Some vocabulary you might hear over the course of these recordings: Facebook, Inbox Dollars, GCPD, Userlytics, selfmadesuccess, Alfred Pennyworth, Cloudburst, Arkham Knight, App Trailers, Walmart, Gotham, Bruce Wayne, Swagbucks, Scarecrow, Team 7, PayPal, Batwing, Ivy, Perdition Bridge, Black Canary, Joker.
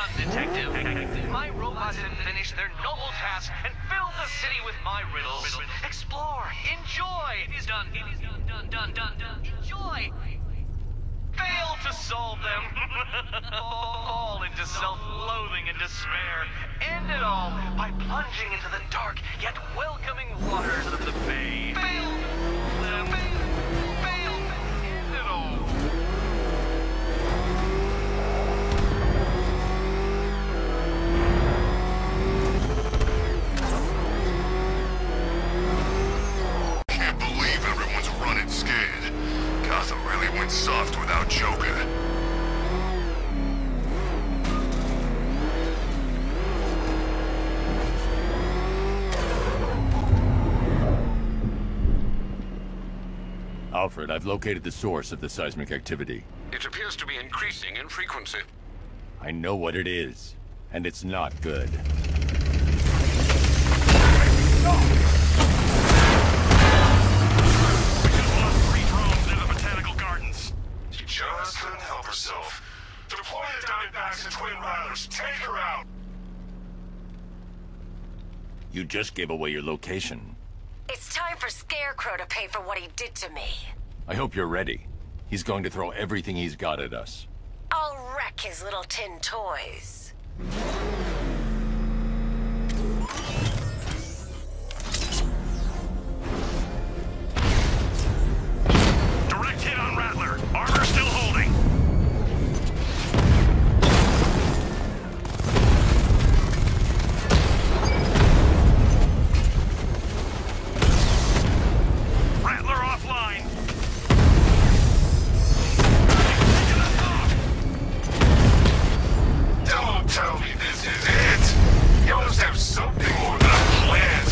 done, Detective. My robots have finished their noble task and filled the city with my riddles. Explore. Enjoy. It is done. It is done. Done. Done. Done. Done. Enjoy. Fail to solve them. Fall into self-loathing and despair. End it all by plunging into the dark yet welcoming waters of the bay. Fail. Fail. End it all. Can't believe everyone's running scared. Gotham really went soft without Joker. Alfred, I've located the source of the seismic activity. It appears to be increasing in frequency. I know what it is, and it's not good. No! Just couldn't help herself. Deploy the Diamondbacks and Twin Rattlers. Take her out! You just gave away your location. It's time for Scarecrow to pay for what he did to me. I hope you're ready. He's going to throw everything he's got at us. I'll wreck his little tin toys. Direct hit on Rattler. Armor still holding. Rattler offline. Don't tell me this is it. You must have something more than a plan.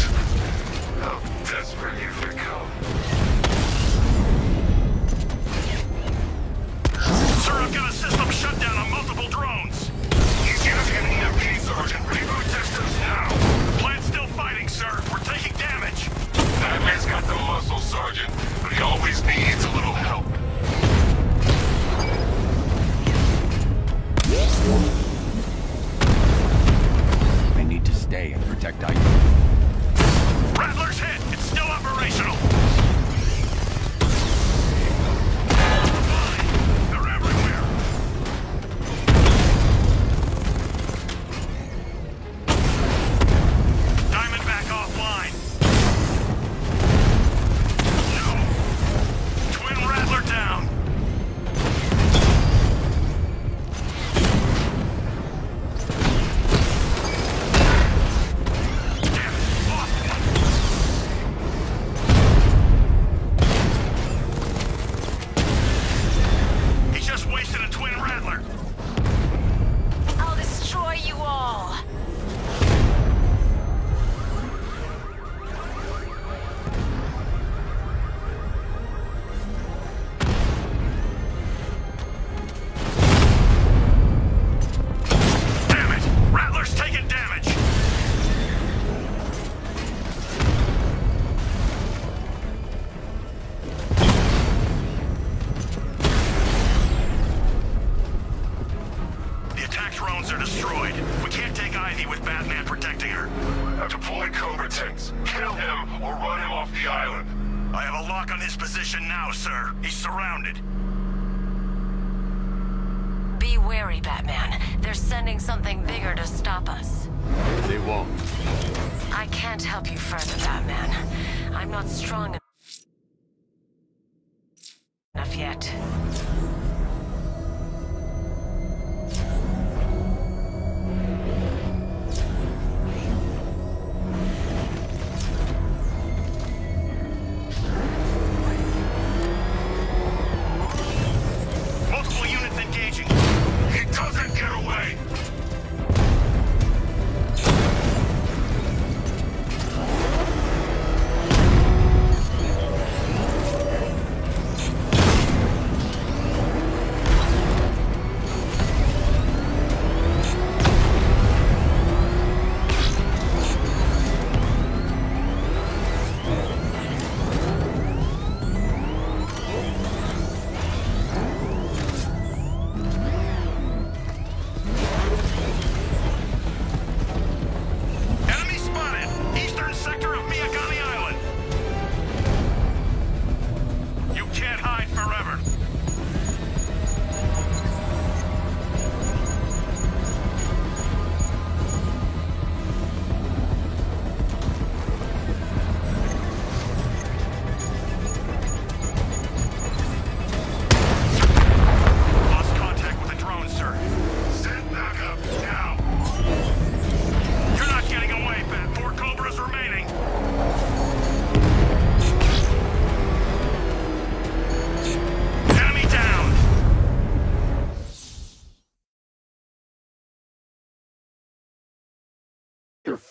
How desperate you've become. Sir, I've got a system shutdown on multiple drones. You guys gonna need a piece, Sergeant. Reboot systems now. Plant's still fighting, sir. We're taking damage. That man's got the muscle, Sergeant, but he always needs a little help. I need to stay and protect Ivy. Rattler's hit. It's still operational.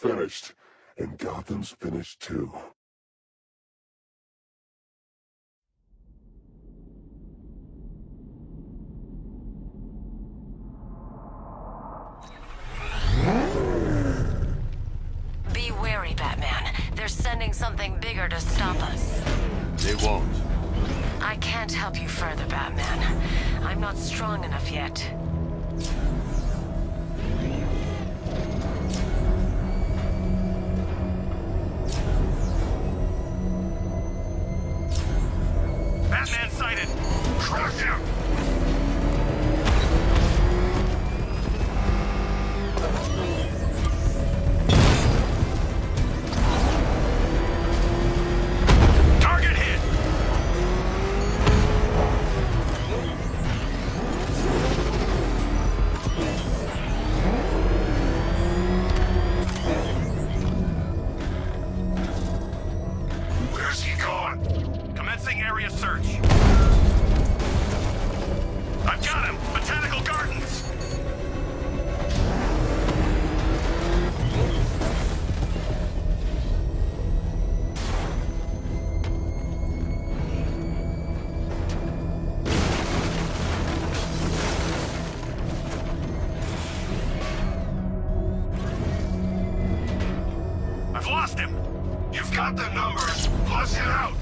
finished, and Gotham's finished too. Be wary, Batman. They're sending something bigger to stop us. They won't. I can't help you further, Batman. I'm not strong enough yet. Batman sighted! Crush him! Target hit! Where's he gone? Commencing area search. I've got him! Botanical Gardens! I've lost him! You've got the numbers! Flush it out!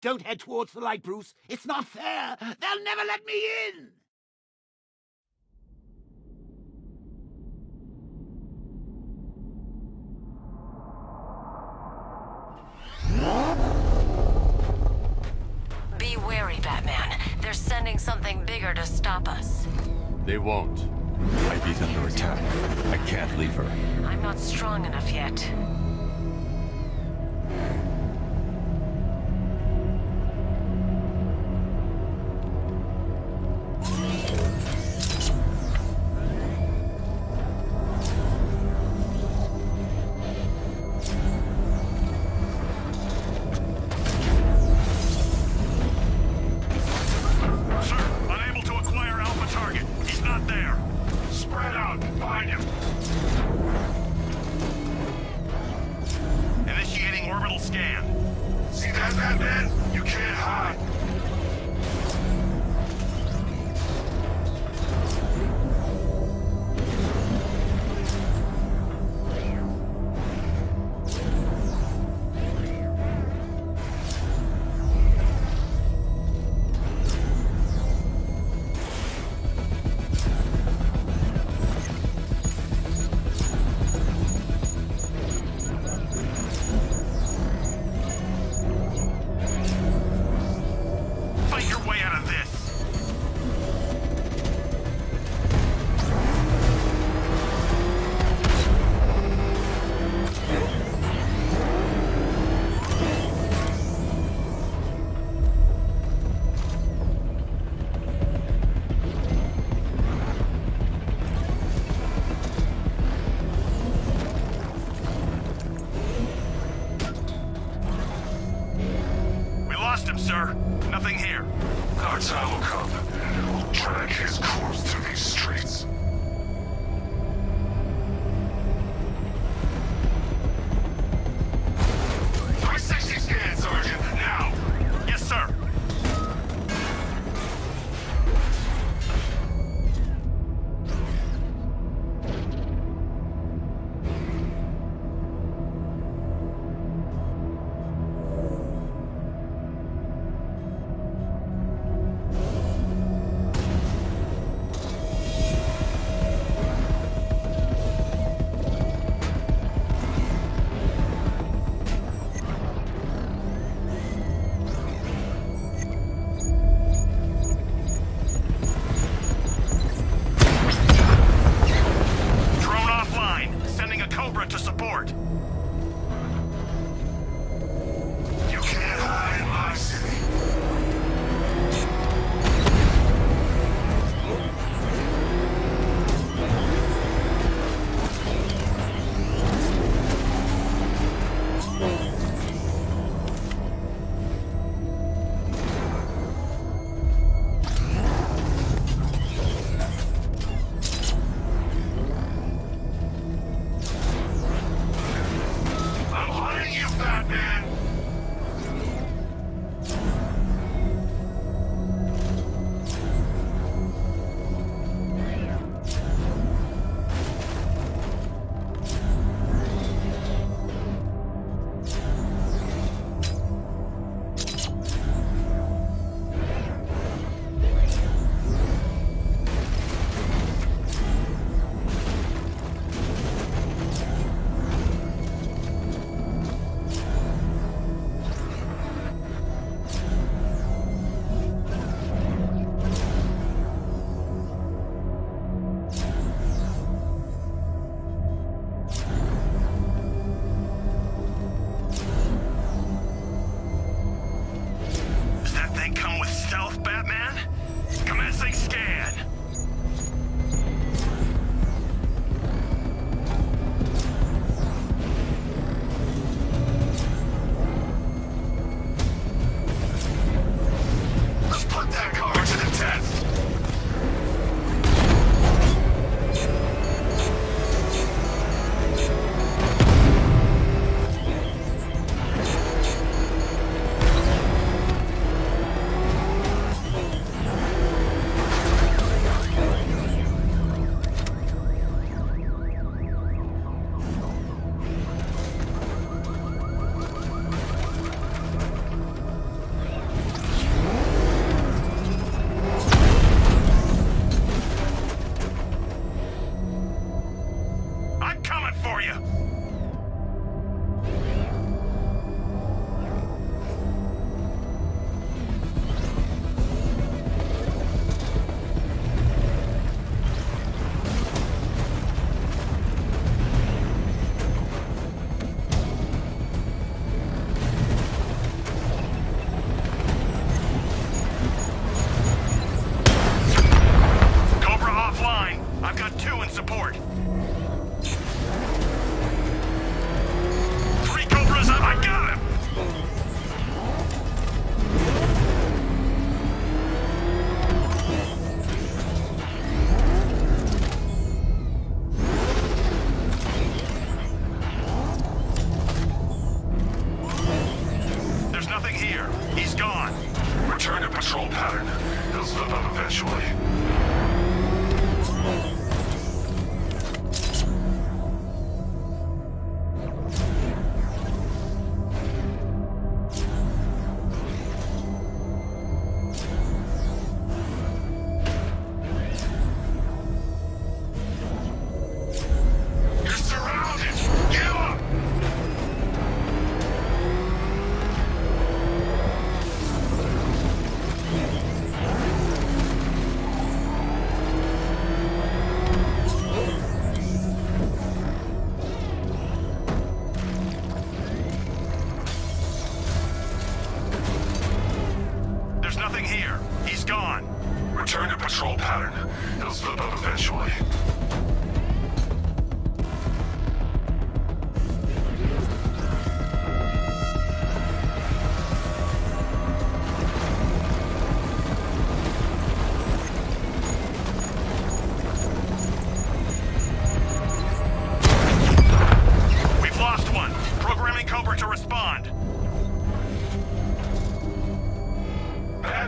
Don't head towards the light, Bruce. It's not fair. They'll never let me in! Be wary, Batman. They're sending something bigger to stop us. They won't. Ivy's under attack. I can't leave her. I'm not strong enough yet. trust him, sir. Nothing here. Guards, I will come. We'll drag his corpse through these streets.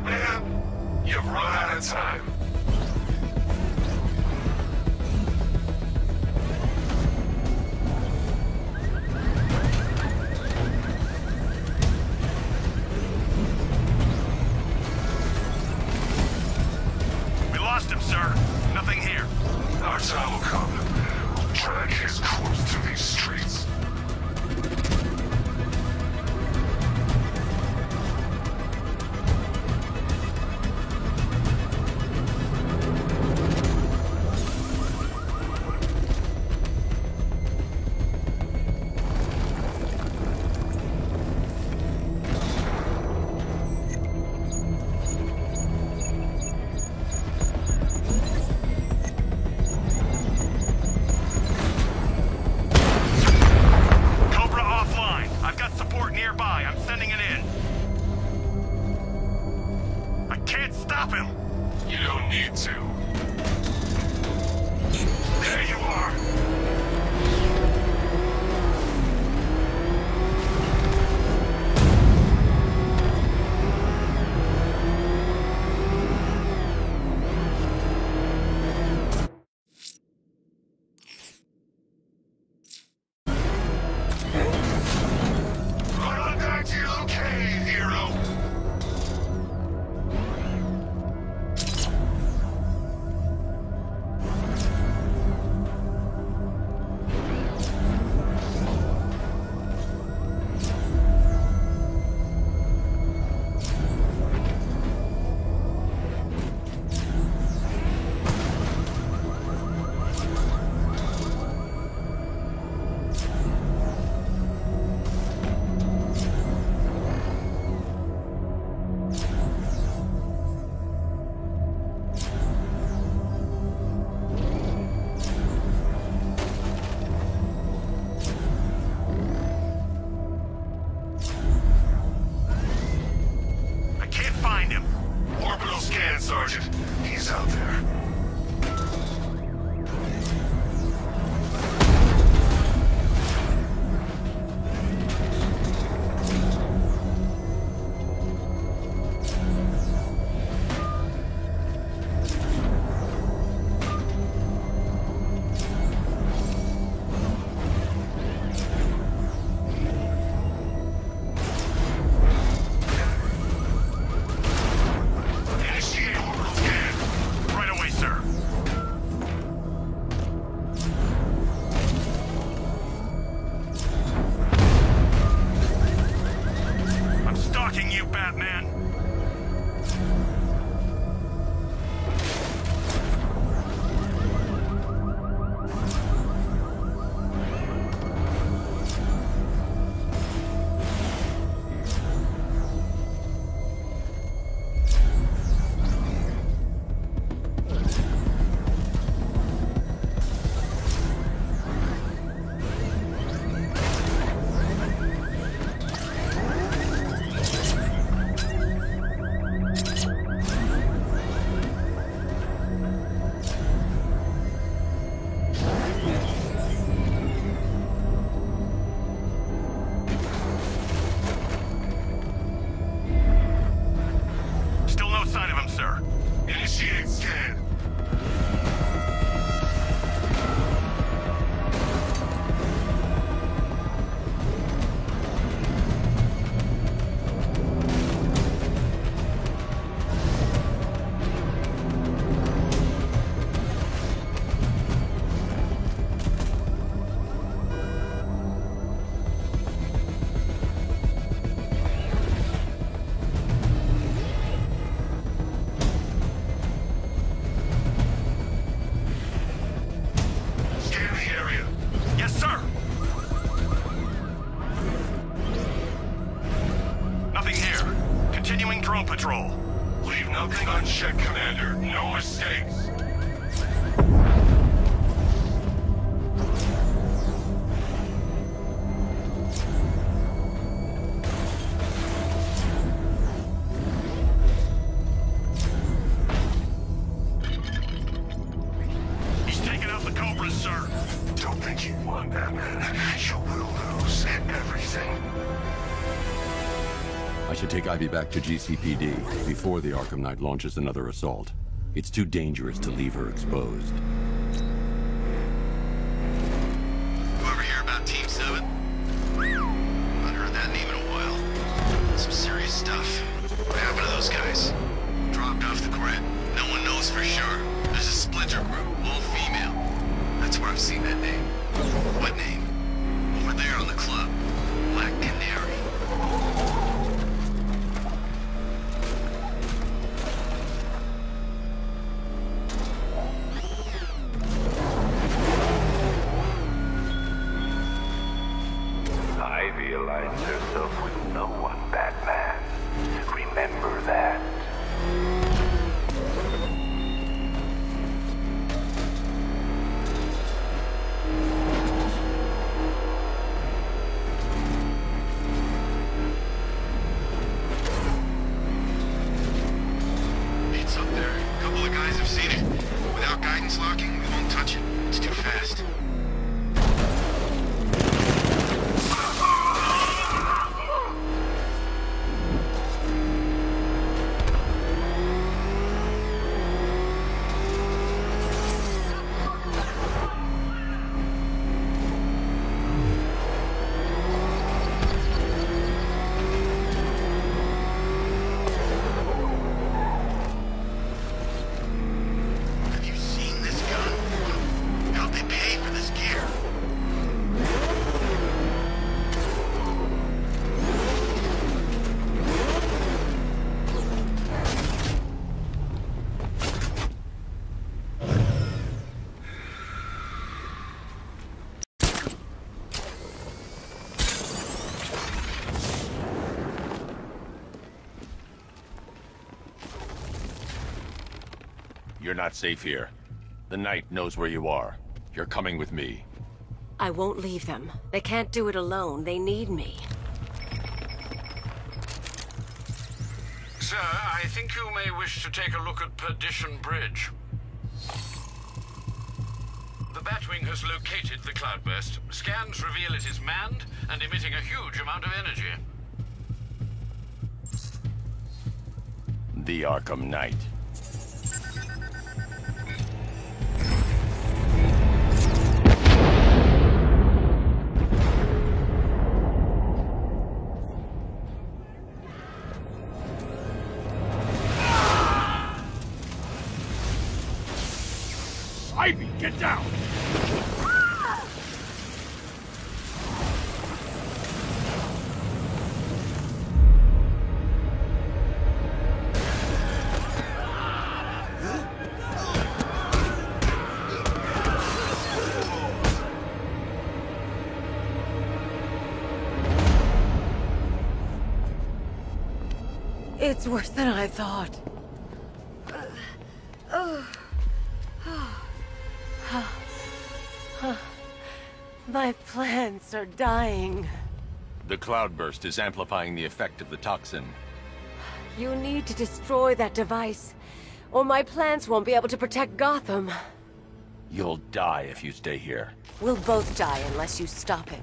Batman! You've run out of time. We lost him, sir. Nothing here. Our time will come. We'll drag his corpse through these streets. I should take Ivy back to GCPD before the Arkham Knight launches another assault. It's too dangerous to leave her exposed. Whoever hear about Team 7? Not heard that name in a while. Some serious stuff. What happened to those guys? Dropped off the grid. No one knows for sure. There's a splinter group, all female. That's where I've seen that name. What name? Over there on the club. Black Canary. Ivy aligns herself with no one, Batman. Remember that. It's up there. A couple of guys have seen it. Without guidance locking, we won't touch it. It's too fast. You're not safe here. The Knight knows where you are. You're coming with me. I won't leave them. They can't do it alone. They need me. Sir, I think you may wish to take a look at Perdition Bridge. The Batwing has located the Cloudburst. Scans reveal it is manned and emitting a huge amount of energy. The Arkham Knight. Ivy, get down! Ah! It's worse than I thought. My plants are dying. The Cloudburst is amplifying the effect of the toxin. You need to destroy that device, or my plants won't be able to protect Gotham. You'll die if you stay here. We'll both die unless you stop it.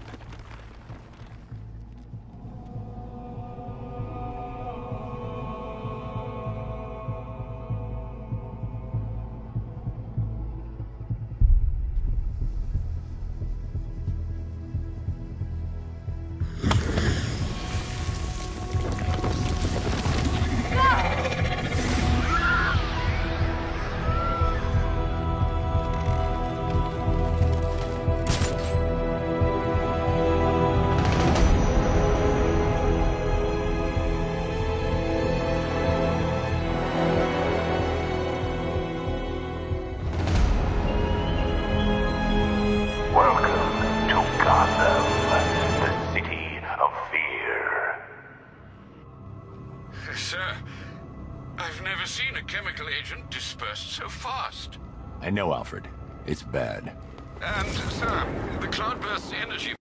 I know, Alfred. It's bad. And, sir, the Cloudburst's energy